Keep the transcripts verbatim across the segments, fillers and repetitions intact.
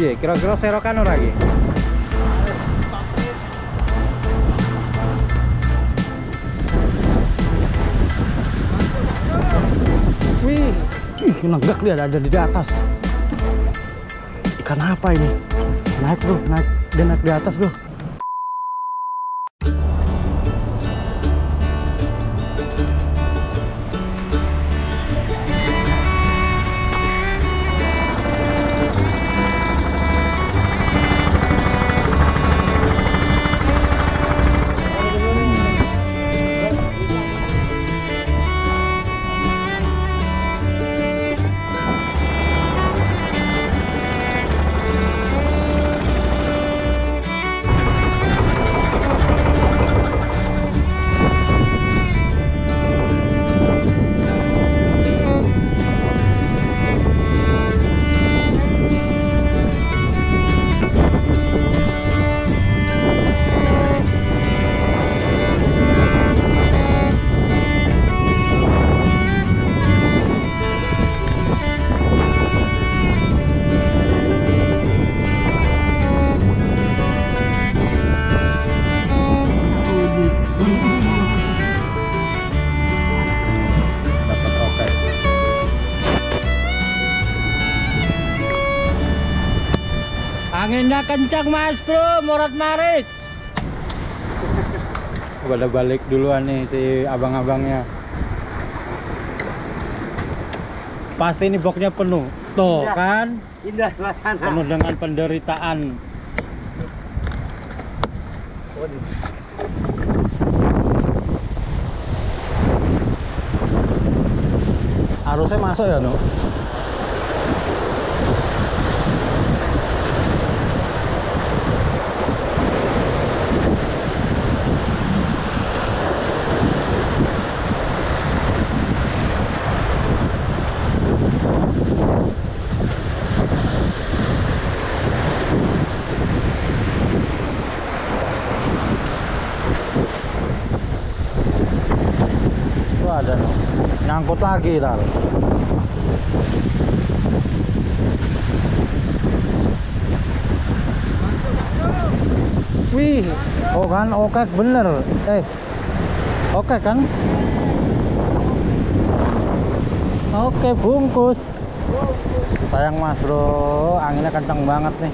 Iya, kira-kira serokan ora iki. Wih, ih, nenggak dia ada di atas. Ikan apa ini? Naik bro, naik, dia naik di atas bro. Anginnya kencang mas bro, morat marit. Udah balik duluan nih si abang-abangnya. Pasti ini boxnya penuh, tuh indah, kan? Indah suasana. Penuh dengan penderitaan. Harusnya masuk ya, Danu? Ada nyangkut lagi tar. Wih, oh kan okek bener. Eh, oke kan? Oke bungkus. Sayang mas bro, anginnya kencang banget nih.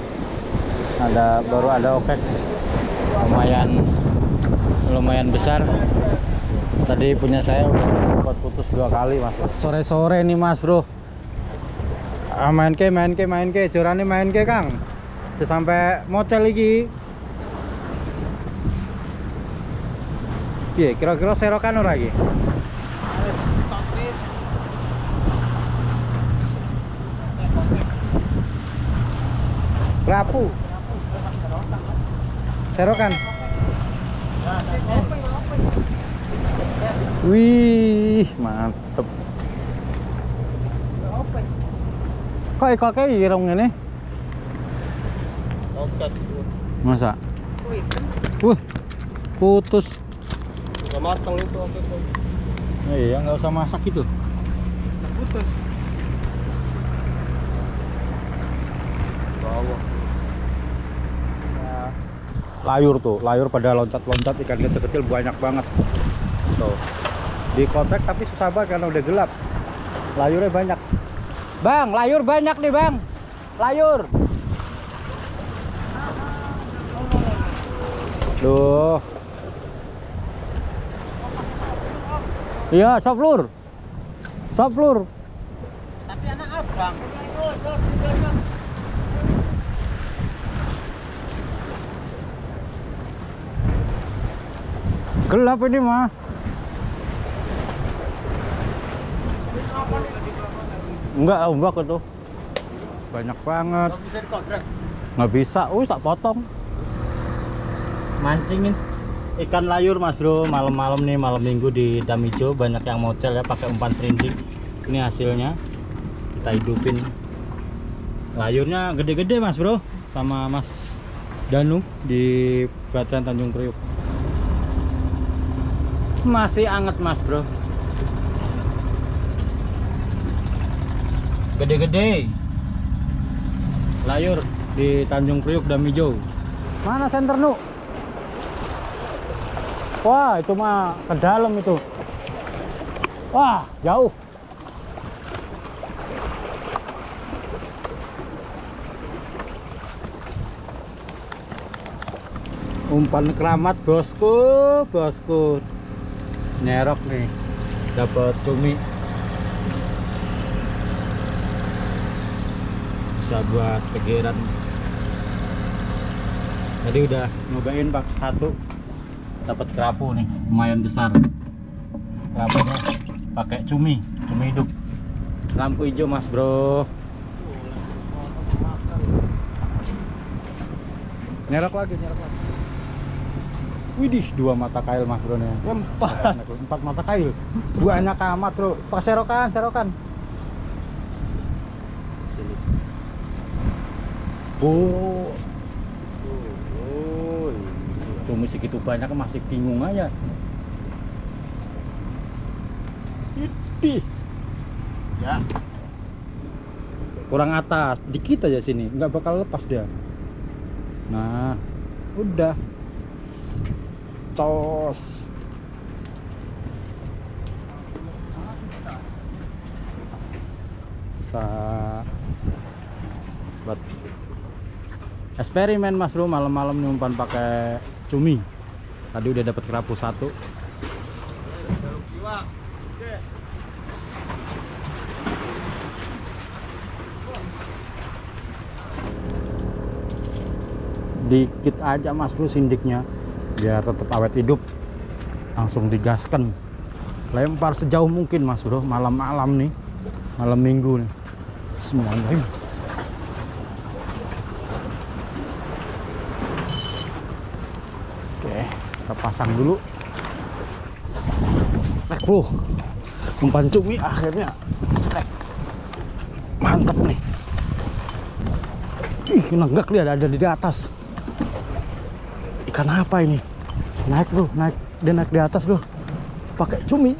Ada baru ada okek, lumayan lumayan besar. Tadi punya saya udah buat putus dua kali mas. Sore-sore nih mas bro. Ah, main ke, main ke, main ke, jorani main ke kang. Udah sampai mocel lagi. Iya, kira-kira serokan ora iki. Rapu. Serokan. Wih, mantep. Kok ekoknya irung ini? Masa? Wuh, putus. Udah matang itu. Nah, iya, nggak usah masak itu. Putus. Layur tuh, layur pada loncat-loncat, ikan kecil-kecil banyak banget. Tuh. Di kotak tapi susah banget karena udah gelap. Layurnya banyak. Bang, layur banyak nih, Bang. Layur. Duh. Iya, soplur. Soplur. Tapi anak abang. Gelap ini mah. Enggak, ombak itu banyak banget. Nggak bisa, uh tak potong. Mancingin ikan layur mas bro, malam-malam nih, malam minggu di Dam Ijo banyak yang mocel ya pakai umpan serinting. Ini hasilnya kita hidupin. Layurnya gede-gede mas bro, sama mas Danu di Batan Tanjung Priok. Masih anget mas bro. gede-gede. Layur di Tanjung Priok, Dam Ijo. Mana senter, Nu? Wah, itu mah ke dalam itu. Wah, jauh. Umpan keramat, bosku, bosku. Nyerok nih, dapat cumi. Bisa buat tegeran. Tadi udah nyobain pak satu, dapat kerapu nih, lumayan besar. Kerapunya pakai cumi, cumi hidup. Lampu hijau mas bro. Nyerok lagi, nyerok lagi. Widih, dua mata kail mas bro nih. Empat, empat mata kail. Banyak amat bro. Pak serokan, serokan. Oh, cumi segitu banyak masih bingung aja. Widih, ya. Kurang atas, dikit aja sini, nggak bakal lepas dia. Nah, udah. Cos. Kita buat eksperimen mas bro, malam-malam nyumpan pakai cumi. Tadi udah dapat kerapu satu. Dikit aja mas bro sindiknya, biar tetap awet hidup. Langsung digaskan, lempar sejauh mungkin mas bro. Malam-malam nih, malam minggu nih. Bismillahirrahmanirrahim. Oke, kita pasang dulu. Strike bro, umpan cumi akhirnya strike. Mantap nih. Ih, nenggak dia ada di atas. Kenapa ini? Naik bro, naik, dia naik di atas bro. Pakai cumi.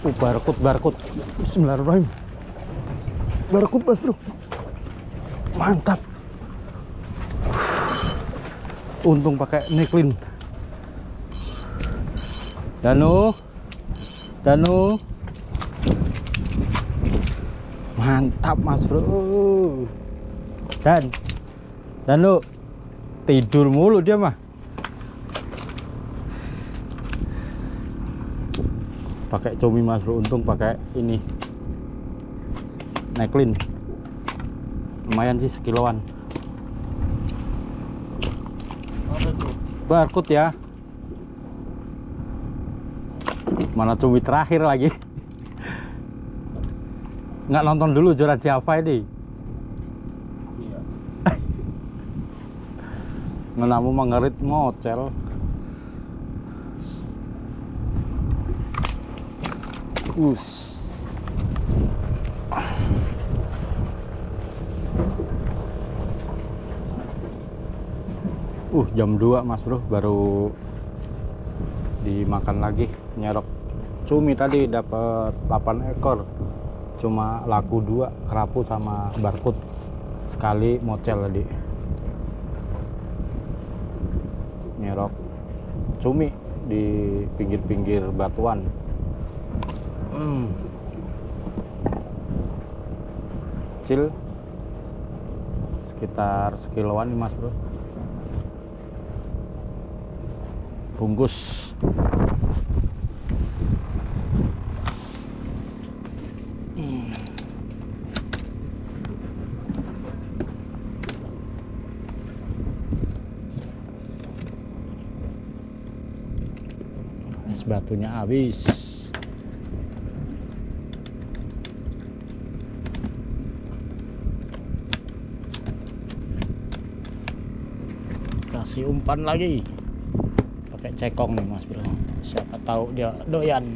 Uh, barkut, barkut. Bismillahirrahmanirrahim. Barkut mas bro. Mantap. Untung pakai neklin. Danu, Danu. Mantap mas bro. Dan Dan lu tidur mulu dia mah. Pakai cumi mas bro. Untung pakai ini neklin. Lumayan sih sekiloan. Barkut ya. Mana cumi terakhir lagi. Nggak nonton dulu joran siapa ini? Iya. Ngenamu mengerit mocel. Us. Uh, jam dua mas bro, baru dimakan lagi. Nyerok cumi tadi dapat delapan ekor. Cuma laku dua, kerapu sama barkut. Sekali mocel tadi. Nyerok cumi di pinggir-pinggir batuan. Hmm. Kecil. Sekitar sekiloan nih mas bro. Bungkus. Batunya habis. Kasih umpan lagi. Pakai cekong nih mas bro. Siapa tahu dia doyan.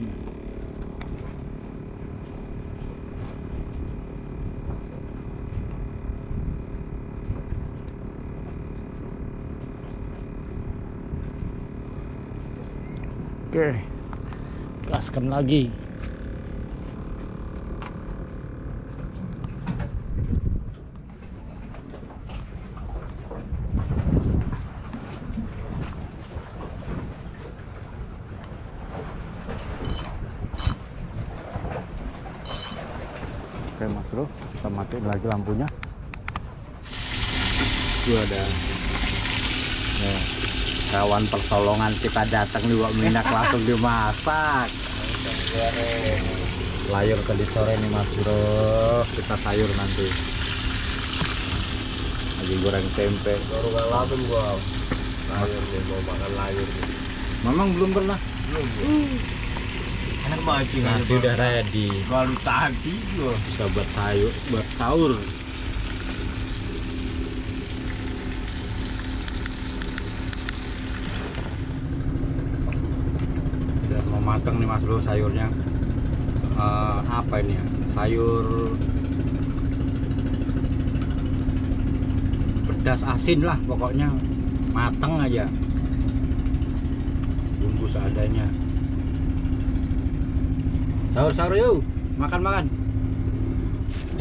Oke, gaskan lagi. Oke mas bro, kita matiin lagi lampunya. Itu ada nah, kawan pertolongan kita datang di Wak Minyak langsung dimasak. Layur tadi sore nih mas bro, kita sayur nanti. Lagi goreng tempe. Baru gak langsung gua layur nih, mau makan layur nih. Memang belum pernah? Belum. Hmm. Nasi udah ready. Baru tadi gua bisa buat sayur, buat sahur. Udah mau mateng nih mas bro sayurnya. Uh, apa ini ya? Sayur pedas asin lah pokoknya, mateng aja. Bumbu seadanya. Sahur-sahur yuk, makan-makan.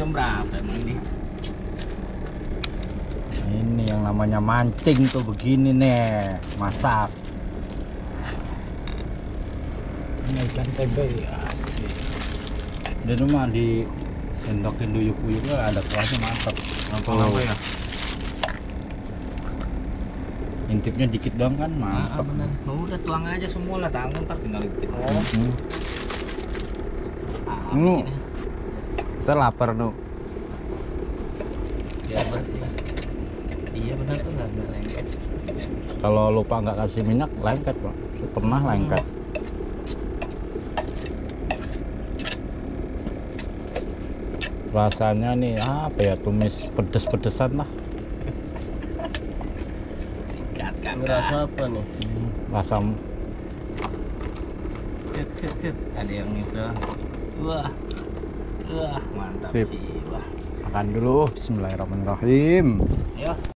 Jam berapa ini? Ini yang namanya mancing tuh begini nih, masak. Ini ikan tempe asik. Di rumah di sendokin duyuk-duyuk ada kuahnya mantap. Apa-apa ya? Intipnya dikit doang kan, mantap. Oh, udah tuang aja semua lah, tangan ntar tinggal dikit. Oh. Hmm. Nu, kita lapar nu. Ya sih. Iya benar tuh nggak lengket. Kalau lupa nggak kasih minyak lengket pak. Pernah lengket. Rasanya nih apa ya, tumis pedes-pedesan lah. Singkat kan. Rasa apa nih? Rasa. Cet cet cet. Ada yang itu. Wah, wah, mantap sih, wah. Makan dulu, bismillahirrahmanirrahim. Ayo.